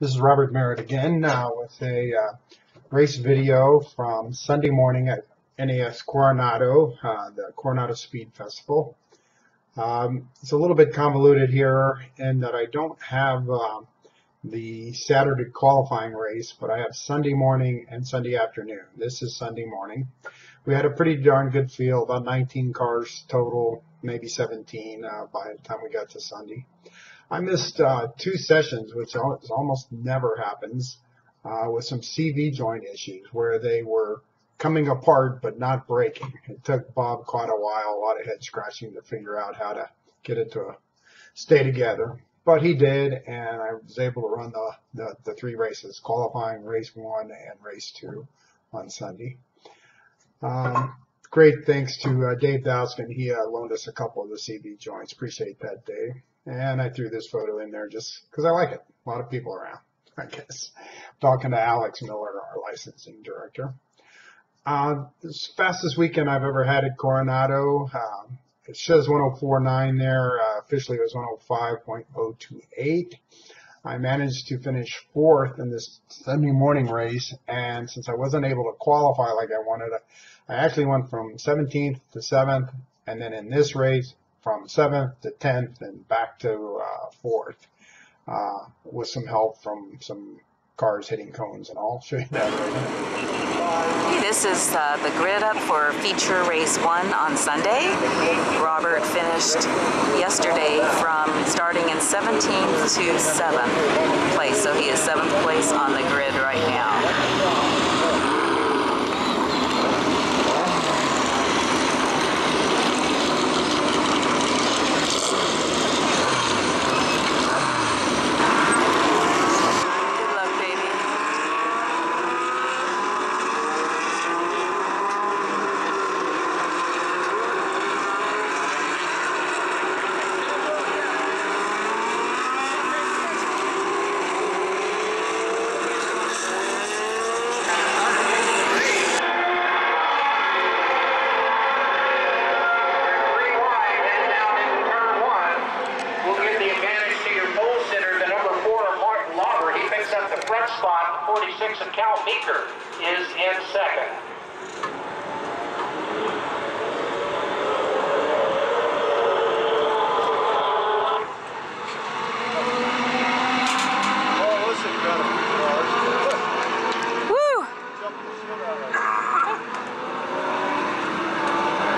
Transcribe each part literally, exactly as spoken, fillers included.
This is Robert Merritt again, now with a uh, race video from Sunday morning at N A S Coronado, uh, the Coronado Speed Festival. Um, it's a little bit convoluted here in that I don't have um, the Saturday qualifying race, but I have Sunday morning and Sunday afternoon. This is Sunday morning. We had a pretty darn good field, about nineteen cars total, maybe seventeen uh, by the time we got to Sunday. I missed uh, two sessions, which almost never happens, uh, with some C V joint issues where they were coming apart but not breaking. It took Bob quite a while, a lot of head scratching to figure out how to get it to a, stay together. But he did, and I was able to run the, the, the three races, qualifying, race one, and race two on Sunday. Um, great thanks to uh, Dave Dowskin. He uh, loaned us a couple of the C V joints. Appreciate that, Dave. And I threw this photo in there just because I like it. A lot of people around, I guess. Talking to Alex Miller, our licensing director. Uh, it's the fastest weekend I've ever had at Coronado. Um, it says one oh four point nine there. Uh, officially, it was one oh five point oh two eight. I managed to finish fourth in this Sunday morning race, and since I wasn't able to qualify like I wanted, I actually went from seventeenth to seventh, and then in this race, from seventh to tenth and back to uh, fourth, uh, with some help from some cars hitting cones and all. I'll show you that right now. This is uh, the grid up for feature race one on Sunday. Robert finished yesterday from starting in seventeenth to seventh place, so he is seventh place on the grid right now. forty-six, and Cal Beeker is in second. Oh, listen, brother. Woo!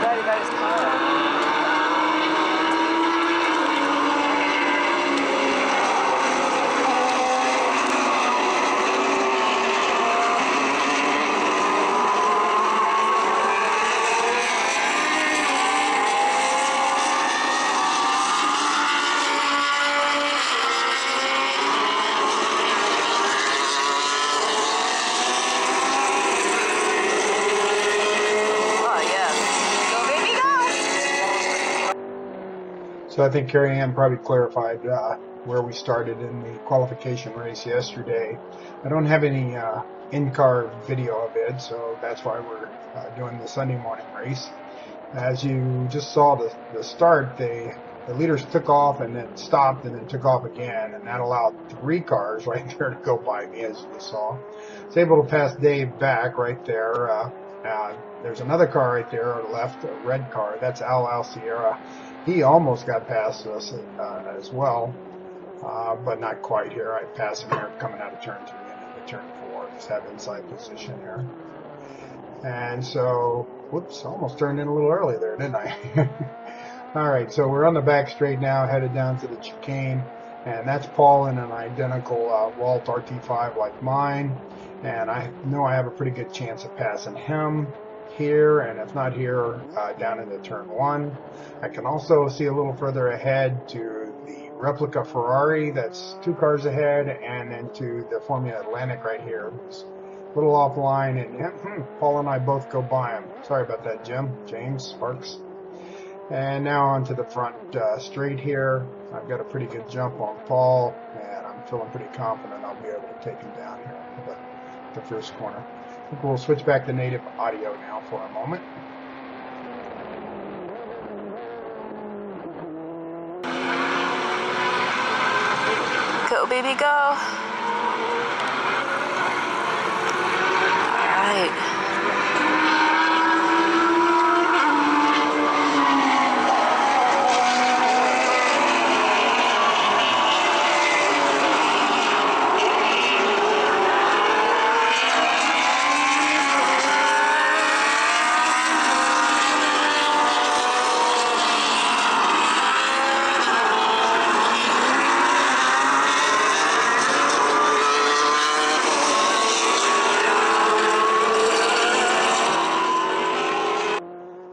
Very nice time. So I think Carrie Ann probably clarified uh, where we started in the qualification race yesterday. I don't have any uh, in-car video of it, so that's why we're uh, doing the Sunday morning race. As you just saw the, the start, they, the leaders took off and then stopped and then took off again, and that allowed three cars right there to go by me, as you saw. I was able to pass Dave back right there. Uh, uh, there's another car right there on the left, a red car. That's Al, Al Sierra. He almost got past us uh, as well, uh, but not quite here. I passed him here coming out of turn three and into turn four. Just have inside position here. And so, whoops, almost turned in a little early there, didn't I? All right, so we're on the back straight now, headed down to the chicane. And that's Paul in an identical uh, Walt R T five like mine. And I know I have a pretty good chance of passing him here, and if not here, uh, down into turn one. I can also see a little further ahead to the replica Ferrari that's two cars ahead, and into the Formula Atlantic right here. It's a little offline, and yeah, Paul and I both go by him. Sorry about that, Jim. James Sparks. And now onto the front uh, straight here. I've got a pretty good jump on Paul, and I'm feeling pretty confident I'll be able to take him down here at the, the first corner. I think we'll switch back to native audio now for a moment. Go, baby, go. right.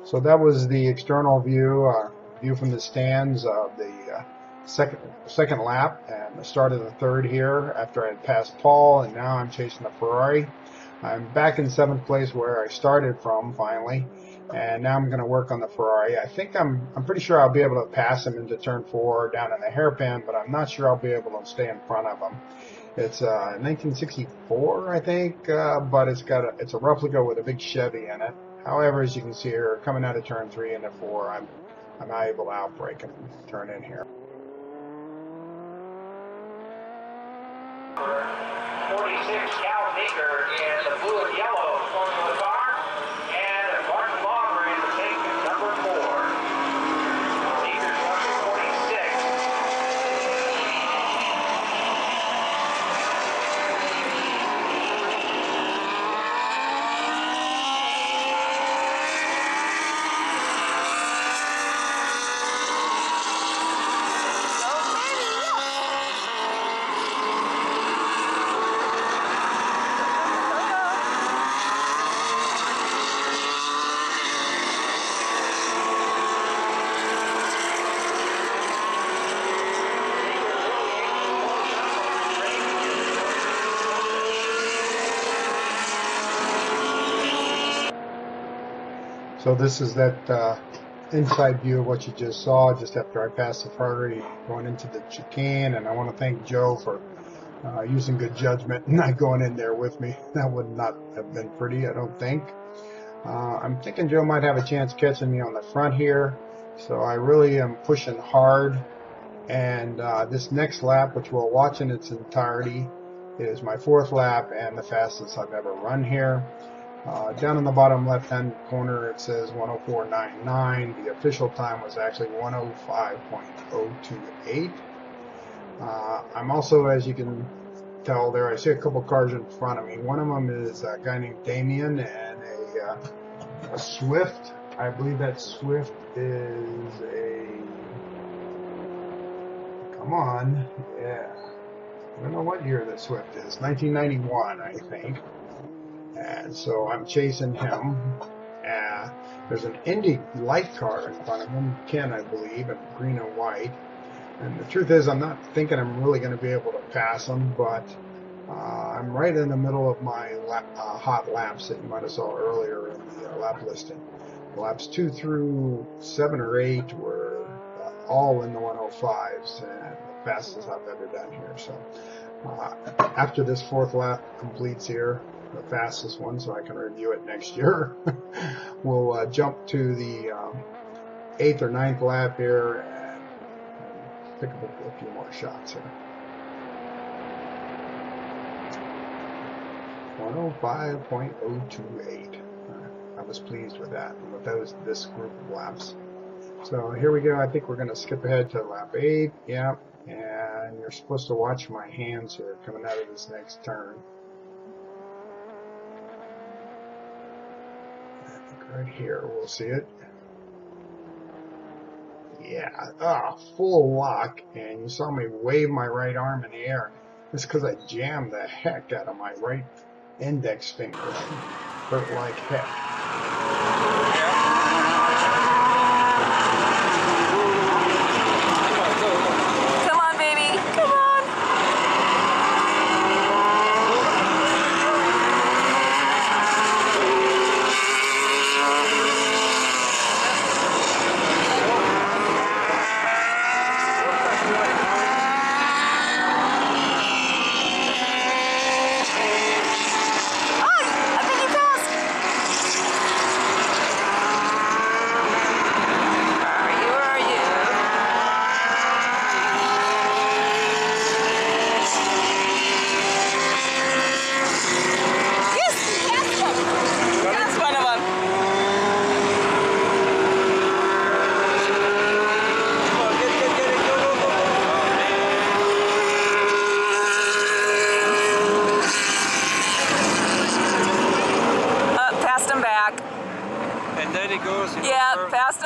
So that was the external view, uh, view from the stands of the uh, second second lap, and the start of the third here after I had passed Paul, and now I'm chasing the Ferrari. I'm back in seventh place where I started from finally, and now I'm going to work on the Ferrari. I think I'm I'm pretty sure I'll be able to pass him into turn four down in the hairpin, but I'm not sure I'll be able to stay in front of him. It's uh, nineteen sixty-four, I think, uh, but it's got a it's a replica with a big Chevy in it. However, as you can see here, coming out of turn three into four, I'm I'm not able to outbrake and turn in here. forty-six, Cal Beeker in the blue and yellow forming the car, and Martin Lauber in the pink number four. Beeker's number forty-six. So this is that uh, inside view of what you just saw, just after I passed the Ferrari going into the chicane, and I want to thank Joe for uh, using good judgment and not going in there with me. That would not have been pretty, I don't think. Uh, I'm thinking Joe might have a chance catching me on the front here, so I really am pushing hard. And uh, this next lap, which we'll watch in its entirety, is my fourth lap and the fastest I've ever run here. Uh, down in the bottom left-hand corner, it says one oh four point nine nine. The official time was actually one oh five point oh two eight. Uh, I'm also, as you can tell there, I see a couple cars in front of me. One of them is a guy named Damien and a, uh, a Swift. I believe that Swift is a... Come on. Yeah. I don't know what year that Swift is. nineteen ninety-one, I think. And so I'm chasing him. Uh, there's an Indy light car in front of him, Ken, I believe, in green and white. And the truth is, I'm not thinking I'm really going to be able to pass him, but uh, I'm right in the middle of my lap, uh, hot laps that you might have saw earlier in the uh, lap listing. Laps two through seven or eight were uh, all in the one oh fives, and the fastest I've ever done here. So uh, after this fourth lap completes here, the fastest one, so I can review it next year. We'll uh, jump to the um, eighth or ninth lap here and pick up a, a few more shots here. one oh five point oh two eight. I was pleased with that and with those this group of laps. So here we go. I think we're going to skip ahead to lap eight. Yeah, and you're supposed to watch my hands here coming out of this next turn. Right here, we'll see it. Yeah, ah, full lock, and you saw me wave my right arm in the air. It's because I jammed the heck out of my right index finger. Hurt like heck.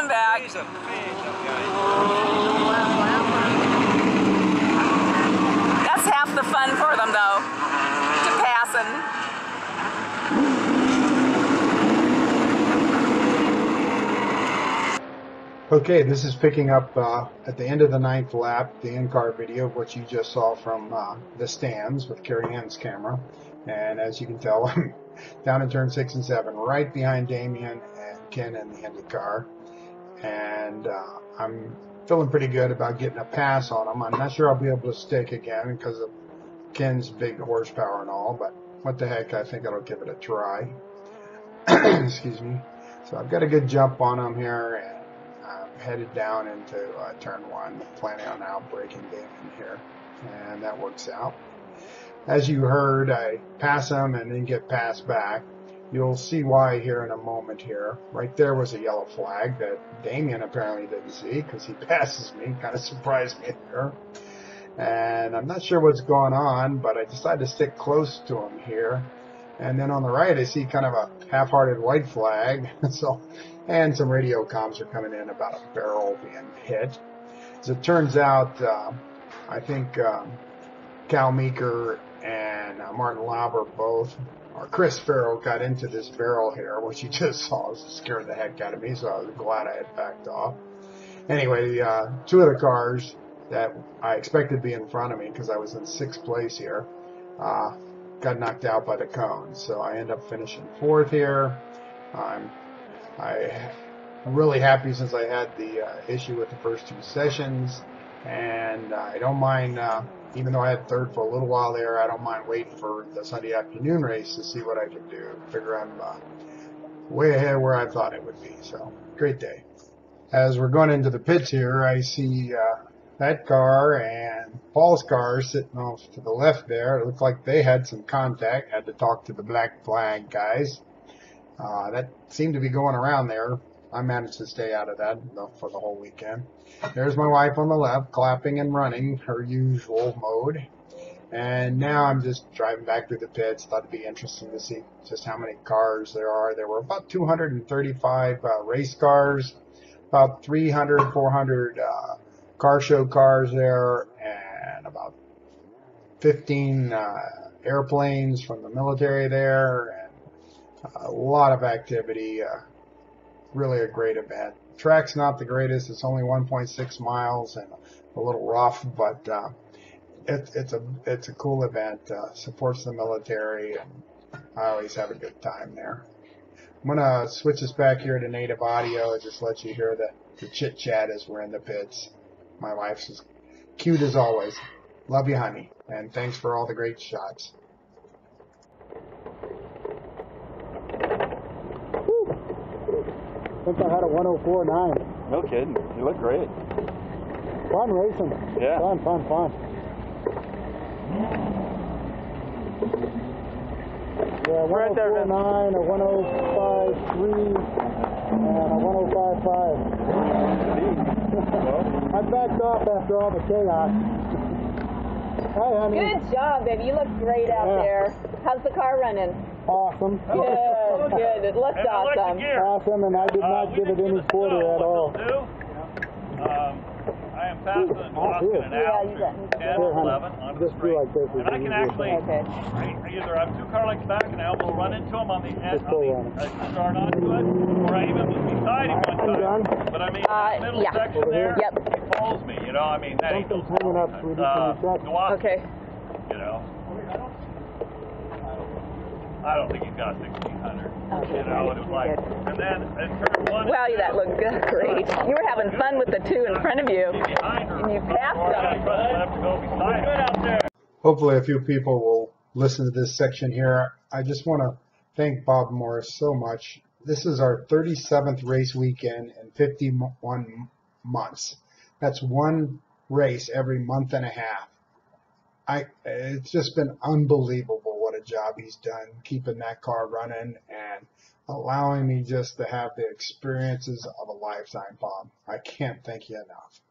come back. He's a fish, okay. That's half the fun for them, though, to passing. Okay, this is picking up uh, at the end of the ninth lap, the in-car video of what you just saw from uh, the stands with Carrie Ann's camera. And as you can tell, I'm down in turn six and seven, right behind Damien and Ken in the IndyCar. And uh, I'm feeling pretty good about getting a pass on them. I'm not sure I'll be able to stick again because of Ken's big horsepower and all, but what the heck, I think I'll give it a try. Excuse me. So I've got a good jump on them here. And headed down into uh, turn one, planning on outbreaking Damien here, and that works out. As you heard, I pass him and then get passed back. You'll see why here in a moment here. Right there was a yellow flag that Damien apparently didn't see because he passes me, kind of surprised me there. And I'm not sure what's going on, but I decided to stick close to him here. And then on the right, I see kind of a half-hearted white flag. So, and some radio comms are coming in about a barrel being hit. As it turns out, uh, I think um, Cal Beeker and uh, Martin Lauber both, or Chris Farrell, got into this barrel here. What you just saw scared the heck out of me, so I was glad I had backed off. Anyway, uh, two of the cars that I expected to be in front of me, because I was in sixth place here, uh, got knocked out by the cones, so I end up finishing fourth here. I'm, I, I'm really happy since I had the uh, issue with the first two sessions, and uh, I don't mind, uh, even though I had third for a little while there, I don't mind waiting for the Sunday afternoon race to see what I can do, figure I'm uh, way ahead where I thought it would be, so great day. As we're going into the pits here, I see uh, that car and Paul's car sitting off to the left there. It looked like they had some contact. Had to talk to the black flag guys. Uh, that seemed to be going around there. I managed to stay out of that for the whole weekend. There's my wife on the left, clapping and running, her usual mode. And now I'm just driving back through the pits. Thought it'd be interesting to see just how many cars there are. There were about two hundred thirty-five uh, race cars, about three hundred, four hundred uh, car show cars there, and about fifteen uh, airplanes from the military there, and a lot of activity. Uh, really a great event. Track's not the greatest. It's only one point six miles and a little rough, but uh, it, it's a it's a cool event. Uh, supports the military, and I always have a good time there. I'm gonna switch us back here to native audio and just let you hear the, the chit chat as we're in the pits. My wife's as cute as always. Love you, honey, and thanks for all the great shots. Woo. Think I had a one oh four point nine. No kidding. You look great. Fun racing. Yeah. Fun, fun, fun. Yeah, one oh four point nine, a one oh five point three, and a one oh five point five. I backed off after all the chaos. Hi, honey. Good job, baby. You look great out yeah. there. How's the car running? Awesome. Good, good. It looks and awesome. Like awesome, and I did not uh, give it any quarter at all. Yeah. Um, I am faster than Austin and Al. ten, eleven on the straight. Like this, and I can actually, okay. I, either I have two car lengths back and Al will run into him on the end, on the, I start onto it, or I even was beside him one time. But I mean, uh, middle yeah. section there, yep. he pulls me, you know, I mean, that ain't no problem. Uh, okay. You know, I don't think he's got sixteen hundred, okay, you know, it was like, good. And then in turn one... Wow, that looked good, great. You were having fun with the two in front of you, and you passed them. Hopefully a few people will listen to this section here. I just want to thank Bob Morris so much. This is our thirty-seventh race weekend in fifty-one months. That's one race every month and a half. I, it's just been unbelievable what a job he's done keeping that car running and allowing me just to have the experiences of a lifetime, Bob. I can't thank you enough.